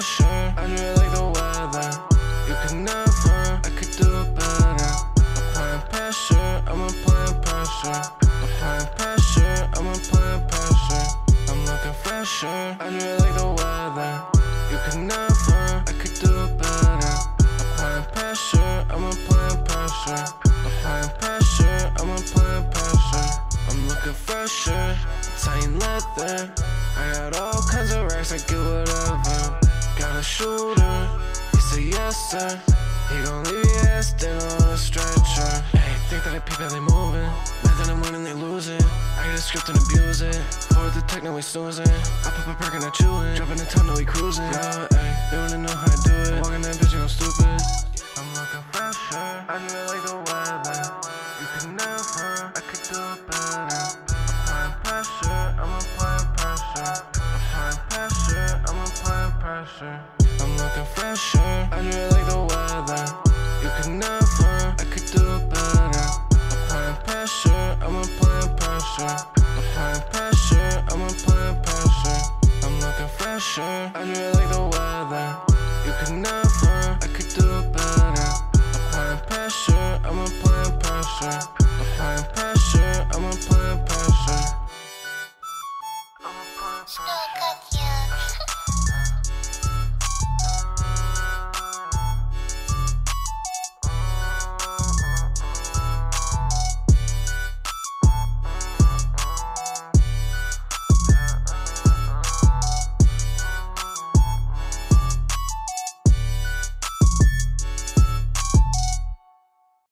not sure. I knew it like the weather. You could never, I could do better. Applying pressure, I'm applying pressure. Applying pressure, I'm applying pressure. I'm looking fresher. I knew it like the weather. You could never, I could do better. Applying pressure, I'm applying pressure. Applying pressure, I'm applying pressure. I'm looking fresher, tight leather. I got all kinds of racks, I get whatever. Got a shooter, he said yes sir. He gon' leave your ass thin on a stretcher. Hey, think that I peep how they movin'. Mad that I'm winning, they losing. I get a script and abuse it. Forward the tech, now we snoozing. I pop a perk and I chewin'. Dropping a ton, now we cruising. Yeah, ayy, they wanna know how I do it. Walking that bitch, you gon' stupid. I'm looking fresher, I knew it like the weather. You could never, I could do better. Applying pressure, I'm applying pressure. Applying pressure, I'm applying pressure. I'm looking fresher, I knew it like the weather. You could never, I could do better. Applying pressure, I'm applying pressure. Applying pressure, I'm applying pressure. I'm looking fresher, I knew it like the weather. You could never.